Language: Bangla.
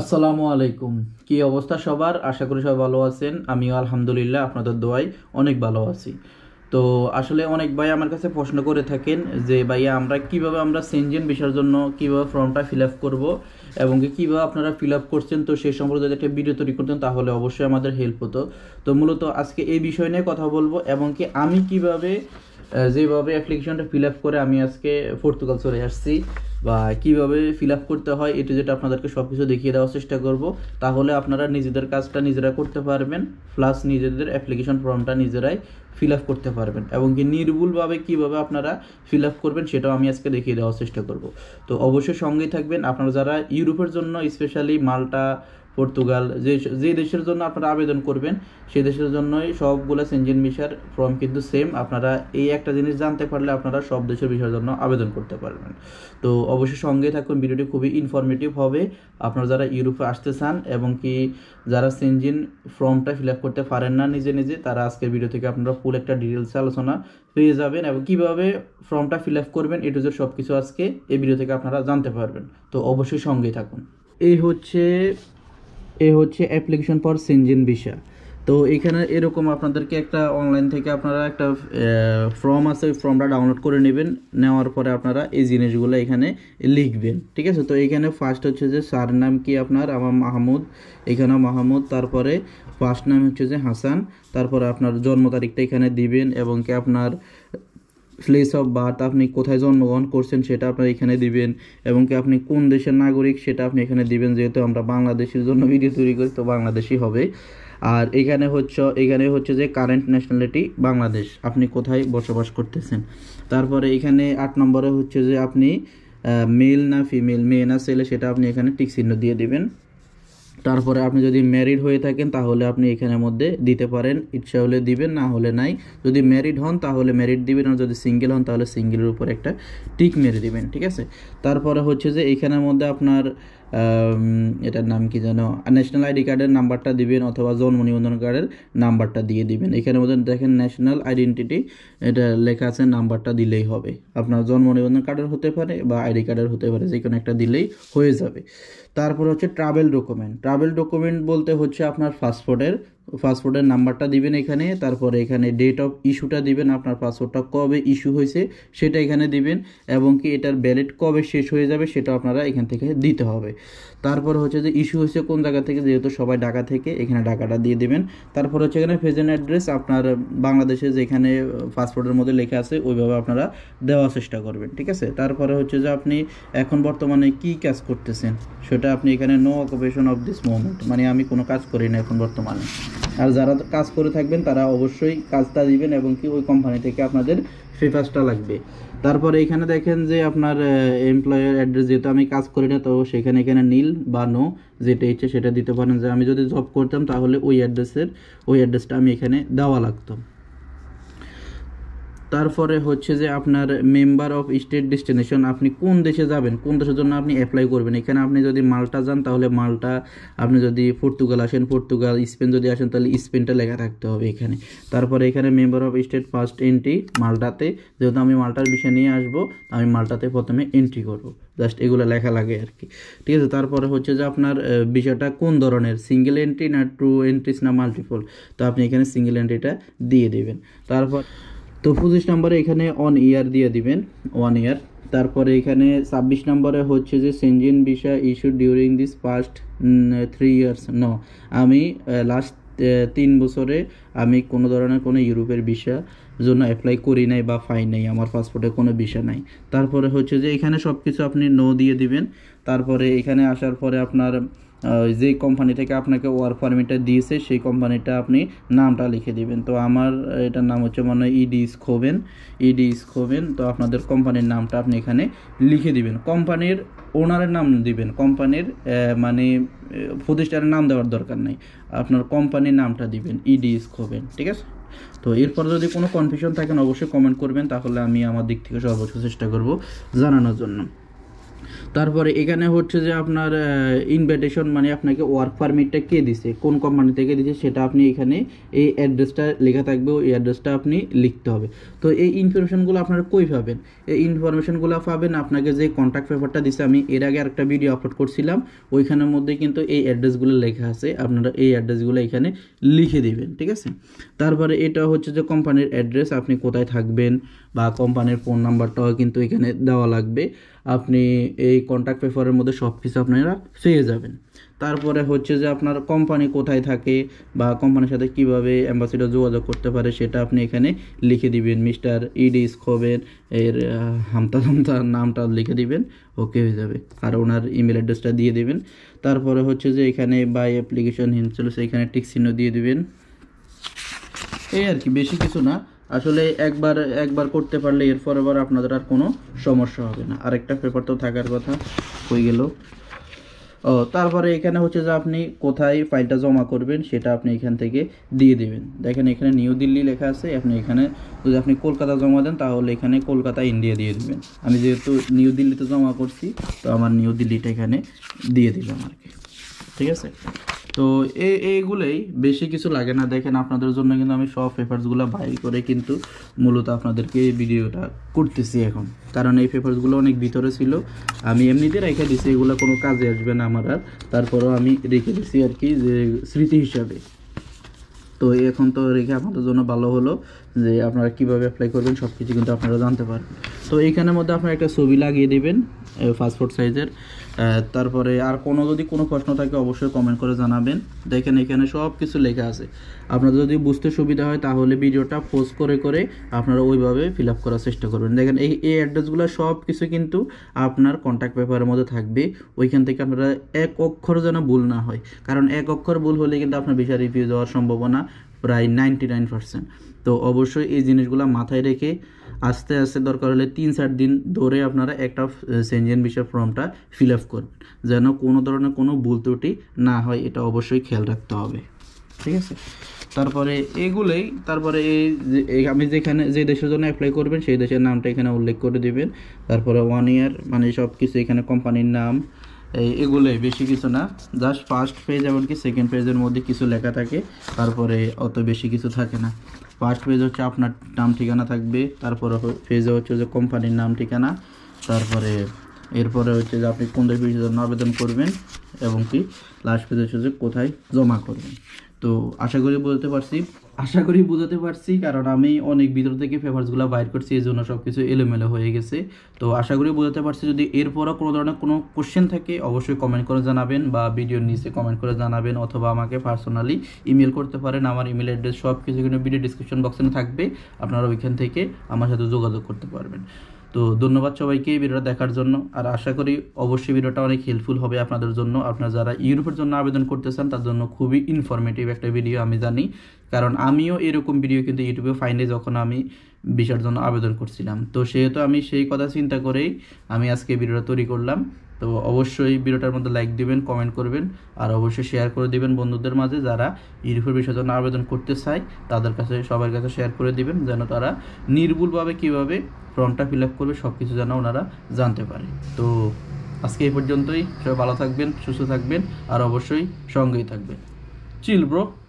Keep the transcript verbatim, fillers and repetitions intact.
আসসালামু আলাইকুম। কি অবস্থা সবার? আশা করি সবাই ভালো আছেন। আমিও আলহামদুলিল্লাহ আপনাদের দোয়ায় অনেক ভালো আছি। তো আসলে অনেক ভাই আমার কাছে প্রশ্ন করে থাকেন যে ভাইয়া আমরা কিভাবে আমরা সেনজেন ভিসার জন্য কিভাবে ফর্মটা ফিল আপ করবো এবং কিভাবে আপনারা ফিল আপ করছেন, তো সেই সম্পর্কে যদি একটা ভিডিও তৈরি করতেন তাহলে অবশ্যই আমাদের হেল্প হতো। তো মূলত আজকে এই বিষয় নিয়ে কথা বলবো এবং কি আমি কিভাবে যেভাবে অ্যাপ্লিকেশনটা ফিল আপ করে আমি আজকে পর্তুগাল চলে আসছি বা কীভাবে ফিল আপ করতে হয় এটা যেটা আপনাদেরকে সব কিছু দেখিয়ে দেওয়ার চেষ্টা করব। তাহলে আপনারা নিজেদের কাজটা নিজেরা করতে পারবেন, প্লাস নিজেদের অ্যাপ্লিকেশন ফর্মটা নিজেরাই ফিল আপ করতে পারবেন এবং কি নির্ভুলভাবে কীভাবে আপনারা ফিল আপ করবেন সেটাও আমি আজকে দেখিয়ে দেওয়ার চেষ্টা করব। তো অবশ্যই সঙ্গেই থাকবেন। আপনারা যারা ইউরোপের জন্য স্পেশালি মাল্টা, পর্তুগাল যে যে দেশের জন্য আপনারা আবেদন করবেন সেই দেশের জন্যই সবগুলো সেনজেন ভিসার ফর্ম কিন্তু সেম। আপনারা এই একটা জিনিস জানতে পারলে আপনারা সব দেশের ভিসার জন্য আবেদন করতে পারবেন। তো অবশ্যই সঙ্গে থাকুন, ভিডিওটি খুবই ইনফরমেটিভ হবে। আপনারা যারা ইউরোপে আসতে চান এবং কি যারা সেনজেন ফর্মটা ফিল আপ করতে পারেন না নিজে নিজে, তারা আজকের ভিডিও থেকে আপনারা ফুল একটা ডিটেলস আলোচনা পেয়ে যাবেন এবং কীভাবে ফর্মটা ফিল আপ করবেন এ টু জেড সব কিছু আজকে এই ভিডিও থেকে আপনারা জানতে পারবেন। তো অবশ্যই সঙ্গে থাকুন। এই হচ্ছে এ হচ্ছে অ্যাপ্লিকেশন ফর সেনজেন ভিসা। তো এখানে এরকম আপনাদেরকে একটা অনলাইন থেকে আপনারা একটা ফর্ম আছে, ওই ফর্মটা ডাউনলোড করে নেবেন। নেওয়ার পরে আপনারা এই জিনিসগুলো এখানে লিখবেন, ঠিক আছে? তো এখানে ফার্স্ট হচ্ছে যে সার নাম কি আপনার, আমার মাহমুদ, এখানে মাহমুদ, তারপরে ফার্স্ট নাম হচ্ছে যে হাসান, তারপরে আপনার জন্ম তারিখটা এখানে দিবেন এবং কি আপনার প্লেস অফ বার্থ, আপনি কোথায় জন্মগ্রহণ করছেন সেটা আপনার এখানে দিবেন এবং কি আপনি কোন দেশের নাগরিক সেটা আপনি এখানে দিবেন। যেহেতু আমরা বাংলাদেশের জন্য ভিডিও তৈরি করি তো বাংলাদেশই হবে। আর এখানে হচ্ছে এখানে হচ্ছে যে কারেন্ট ন্যাশনালিটি বাংলাদেশ, আপনি কোথায় বসবাস করতেছেন। তারপরে এখানে আট নম্বরে হচ্ছে যে আপনি মেল না ফিমেল, মেয়ে না ছেলে, সেটা আপনি এখানে টিক চিহ্ন দিয়ে দিবেন। তারপরে আপনি যদি ম্যারিড হয়ে থাকেন তাহলে আপনি এখানের মধ্যে দিতে পারেন, ইচ্ছা হলে দিবেন, না হলে নাই। যদি ম্যারিড হন তাহলে ম্যারিড দিবেন, আর যদি সিঙ্গেল হন তাহলে সিঙ্গেলের উপর একটা টিক মেরে দিবেন, ঠিক আছে? তারপরে হচ্ছে যে এখানের মধ্যে আপনার এটার নাম কি যেন, ন্যাশনাল আইডি কার্ডের নাম্বারটা দিবেন অথবা জন্ম নিবন্ধন কার্ডের নাম্বারটা দিয়ে দিবেন। এখানের মধ্যে দেখেন ন্যাশনাল আইডেন্টিটি এটা লেখা আছে, নাম্বারটা দিলেই হবে। আপনার জন্ম নিবন্ধন কার্ডের হতে পারে বা আইডি কার্ডের হতে পারে, যে কোনো একটা দিলেই হয়ে যাবে। তারপরে হচ্ছে ট্রাভেল ডকুমেন্ট। ট্রাভেল ডকুমেন্ট বলতে হচ্ছে আপনার পাসপোর্টের পাসপোর্টের নাম্বারটা দিবেন এখানে। তারপরে এখানে ডেট অফ ইস্যুটা দিবেন, আপনার পাসপোর্টটা কবে ইস্যু হয়েছে সেটা এখানে দিবেন এবং কি এটার ভ্যালিড কবে শেষ হয়ে যাবে সেটা আপনারা এখান থেকে দিতে হবে। তারপর হচ্ছে যে ইস্যু হয়েছে কোন জায়গা থেকে, যেহেতু সবাই ঢাকা থেকে, এখানে ঢাকাটা দিয়ে দিবেন। তারপর হচ্ছে এখানে প্রেজেন্ট অ্যাড্রেস, আপনার বাংলাদেশে যেখানে পাসপোর্টের মধ্যে লেখা আছে ওইভাবে আপনারা দেওয়ার চেষ্টা করবেন, ঠিক আছে? তারপরে হচ্ছে যে আপনি এখন বর্তমানে কি কাজ করতেছেন সেটা আপনি এখানে, no occupation of this moment, মানে আমি কোনো কাজ করি না এখন বর্তমানে। আর যারা কাজ করে থাকবেন তারা অবশ্যই কাজটা দিবেন এবং কি ওই কোম্পানি থেকে আপনাদের ফেভাসটা লাগবে। তারপরে এখানে দেখেন যে আপনার এমপ্লয়ার অ্যাড্রেস, যেহেতু আমি কাজ করি না তো সেখানে এখানে নীল বা নো যেটা ইচ্ছে সেটা দিতে পারেন, যে আমি যদি জব করতাম তাহলে ওই অ্যাড্রেসের ওই অ্যাড্রেসটা আমি এখানে দেওয়া লাগতো। তারপরে হচ্ছে যে আপনার মেম্বার অফ স্টেট ডেস্টিনেশন, আপনি কোন দেশে যাবেন, কোন দেশের জন্য আপনি অ্যাপ্লাই করবেন। এখানে আপনি যদি মাল্টা যান তাহলে মাল্টা, আপনি যদি পর্তুগাল আসেন পর্তুগাল, স্পেন যদি আসেন তাহলে স্পেনটা লেখা থাকতে হবে এখানে। তারপরে এখানে member of state first entry মাল্টাতে, যেহেতু আমি মাল্টার বিষয় নিয়ে আসবো আমি মাল্টাতে প্রথমে এন্ট্রি করবো, জাস্ট এগুলো লেখা লাগে আর কি, ঠিক আছে? তারপরে হচ্ছে যে আপনার বিষয়টা কোন ধরনের, সিঙ্গেল এন্ট্রি না টু এন্ট্রিস না মাল্টিপল, তো আপনি এখানে সিঙ্গেল এন্ট্রিটা দিয়ে দেবেন। তারপর তো পঁচিশ নম্বরে এখানে অন ইয়ার দিয়ে দিবেন, ওয়ান ইয়ার। তারপরে এখানে ছাব্বিশ নম্বরে হচ্ছে যে Schengen visa issue during this past three years no, আমি লাস্ট তিন বছরে আমি কোনো ধরনের কোনো ইউরোপের ভিসা জন্য অ্যাপ্লাই করি নাই বা ফাইন নাই, আমার পাসপোর্টে কোনো ভিসা নাই। তারপরে হচ্ছে যে এখানে সব কিছু আপনি নো দিয়ে দিবেন। তারপরে এখানে আসার পরে আপনার যে কোম্পানি থেকে আপনাকে ওয়ার্ক পারমিটটা দিয়েছে সেই কোম্পানিটা আপনি নামটা লিখে দিবেন। তো আমার এটার নাম হচ্ছে মানে ইডি স্কোবেন, ইডি স্কোবেন। তো আপনাদের কোম্পানির নামটা আপনি এখানে লিখে দিবেন, কোম্পানির ওনারের নাম দিবেন, কোম্পানির মানে প্রতিষ্ঠানের নাম দেওয়ার দরকার নেই, আপনার কোম্পানির নামটা দিবেন, ইডি স্কোবেন, ঠিক আছে? তো এরপর যদি কোনো কনফিউশন থাকেন অবশ্যই কমেন্ট করবেন, তাহলে আমি আমার দিক থেকে সর্বোচ্চ চেষ্টা করব জানানোর জন্য। তারপরে এখানে হচ্ছে যে আপনার ইনভাইটেশন মানে আপনাকে ওয়ার্ক পারমিটটা কে দিয়েছে কোন কোম্পানি থেকে দিয়েছে সেটা আপনি এখানে এই অ্যাড্রেসটা লেখা থাকবে ওই অ্যাড্রেসটা আপনি লিখতে হবে। তো এই ইনফরমেশনগুলো আপনারা কই পাবেন? এই ইনফরমেশনগুলো পাবেন আপনাকে যে কন্ট্রাক্ট পেপারটা দিয়েছে, আমি এর আগে আরেকটা ভিডিও আপলোড করছিলাম ওইখানের মধ্যে কিন্তু এই অ্যাড্রেসগুলো লেখা আছে, আপনারা এই অ্যাড্রেসগুলো এখানে লিখে দিবেন, ঠিক আছে। তারপরে এটা হচ্ছে যে কোম্পানির অ্যাড্রেস, আপনি কোথায় থাকবেন বা কোম্পানির ফোন নাম্বারটাও কিন্তু এখানে দেওয়া লাগবে। আপনি এই কন্ট্রাক্ট পেপারের মধ্যে সব কিছু আপনারা পেয়ে যাবেন। তারপরে হচ্ছে যে আপনার কোম্পানি কোথায় থাকে বা কোম্পানির সাথে কিভাবে অ্যাম্বাসিডর যোগাযোগ করতে পারে সেটা আপনি এখানে লিখে দিবেন। মিস্টার ইডিস খোবেন এর হামতা হামতা নামটা লিখে দিবেন, ওকে হয়ে যাবে। আর ওনার ইমেল অ্যাড্রেসটা দিয়ে দেবেন। তারপরে হচ্ছে যে এখানে বাই অ্যাপ্লিকেশন হিমসেলফ সেখানে টিক চিহ্ন দিয়ে দেবেন, এই আর কি, বেশি কিছু না। আসলে একবার একবার করতে পারলে এরপর আবার আপনাদের আর কোনো সমস্যা হবে না। আরেকটা পেপার তো থাকার কথা, হয়ে গেল। ও তারপরে এখানে হচ্ছে যে আপনি কোথায় ফাইলটা জমা করবেন সেটা আপনি এখান থেকে দিয়ে দেবেন। দেখেন এখানে নিউ দিল্লি লেখা আছে, আপনি এখানে যদি আপনি কলকাতা জমা দেন তাহলে এখানে কলকাতা ইন্ডিয়া দিয়ে দেবেন। আমি যেহেতু নিউ দিল্লিতে জমা করছি তো আমার নিউ দিল্লিটা এখানে দিয়ে দিলাম আর কি, ঠিক আছে। তো এইগুলোই, বেশি কিছু লাগে না। দেখেন আপনাদের জন্য কিন্তু আমি সব পেপারসগুলো বাই করে কিন্তু মূলত আপনাদেরকে এই ভিডিওটা করতেছি এখন, কারণ এই পেপারসগুলো অনেক ভিতরে ছিল, আমি এমনিতে রেখে দিছি, এগুলো কোনো কাজে আসবে না আমার আর, তারপরেও আমি রেখে দিছি আর কি, যে স্মৃতি হিসাবে। তো এখন তো রেখে আপনাদের জন্য ভালো হলো যে আপনারা কীভাবে অ্যাপ্লাই করবেন সব কিছু কিন্তু আপনারা জানতে পারবেন। তো এইখানের মধ্যে আপনারা একটা ছবি লাগিয়ে দেবেন পাসপোর্ট সাইজের। তারপরে আর কোনো যদি কোনো প্রশ্ন থাকে অবশ্যই কমেন্ট করে জানাবেন। দেখেন এখানে সব কিছু লেখা আছে, আপনাদের যদি বুঝতে সুবিধা হয় তাহলে ভিডিওটা পোস্ট করে করে আপনারা ওইভাবে ফিল আপ করার চেষ্টা করবেন। দেখেন এই এই অ্যাড্রেসগুলো সব কিছু কিন্তু আপনার কন্ট্যাক্ট পেপারের মধ্যে থাকবে, ওইখান থেকে আপনারা এক অক্ষর যেন ভুল না হয়, কারণ এক অক্ষর ভুল হলে কিন্তু আপনার ভিসা রিফিউজ হওয়ার সম্ভাবনা প্রায় নাইনটি নাইন পার্সেন্ট। তো অবশ্যই এই জিনিসগুলো মাথায় রেখে আস্তে আস্তে দরকার হলে তিন চার দিন ধরে আপনারা একটা সেনজেন ভিসার ফর্মটা ফিল আপ করবেন, যেন কোনো ধরনের কোনো ভুল ত্রুটি না হয়, এটা অবশ্যই খেয়াল রাখতে হবে, ঠিক আছে। তারপরে এগুলোই। তারপরে এই আমি যেখানে যে দেশের জন্য অ্যাপ্লাই করবেন সেই দেশের নামটা এখানে উল্লেখ করে দেবেন। তারপরে ওয়ান ইয়ার মানে সব কিছু এখানে, কোম্পানির নাম, এই এগুলোই, বেশি কিছু না। জাস্ট ফার্স্ট পেজ এমনকি সেকেন্ড পেজের মধ্যে কিছু লেখা থাকে, তারপরে অত বেশি কিছু থাকে না। ফার্স্ট পেজ হচ্ছে আপনার নাম ঠিকানা থাকবে, তারপরে পেজে হচ্ছে যে কোম্পানির নাম ঠিকানা, তারপরে এরপরে হচ্ছে যে আপনি কোন বিষয়ের জন্য আবেদন করবেন এবং কি লাস্ট পেজ হচ্ছে যে কোথায় জমা করবেন। তো আশা করি বোঝাতে পারছি, আশা করি বোঝাতে পারছি কারণ আমি অনেক ভিতর থেকে পেপারসগুলো বাইর করছি, এই জন্য সব কিছু এলোমেলো হয়ে গেছে। তো আশা করি বোঝাতে পারছি। যদি এরপরও কোনো ধরনের কোনো কোশ্চেন থাকে অবশ্যই কমেন্ট করে জানাবেন বা ভিডিওর নিচে কমেন্ট করে জানাবেন, অথবা আমাকে পার্সোনালি ইমেল করতে পারেন। আমার ইমেল অ্যাড্রেস সব কিছু কিন্তু ভিডিও ডিসক্রিপশন বক্সে থাকবে, আপনারা ওইখান থেকে আমার সাথে যোগাযোগ করতে পারবেন। তো ধন্যবাদ সবাইকে ভিডিওটা দেখার জন্য, আর আশা করি অবশ্যই ভিডিওটা অনেক হেল্পফুল হবে আপনাদের জন্য। আপনারা যারা ইউরোপের জন্য আবেদন করতে চান তার জন্য খুবই ইনফরমেটিভ একটা ভিডিও, আমি জানি কারণ আমিও এরকম ভিডিও কিন্তু ইউটিউবে ফাইন্ডে যখন আমি ভিসার জন্য আবেদন করছিলাম। তো সেহেতু আমি সেই কথা চিন্তা করেই আমি আজকে ভিডিওটা তৈরি করলাম। তো অবশ্যই ভিডিওটার মধ্যে লাইক দিবেন, কমেন্ট করবেন, আর অবশ্যই শেয়ার করে দিবেন বন্ধুদের মাঝে যারা ইউরোপের ভিসার জন্য আবেদন করতে চায়, তাদের কাছে সবার কাছে শেয়ার করে দিবেন, যেন তারা নির্ভুলভাবে কীভাবে ফর্মটা ফিল আপ করবে সব কিছু যেন ওনারা জানতে পারে। তো আজকে এই পর্যন্তই, সবাই ভালো থাকবেন, সুস্থ থাকবেন, আর অবশ্যই সঙ্গেই থাকবেন। Chill bro.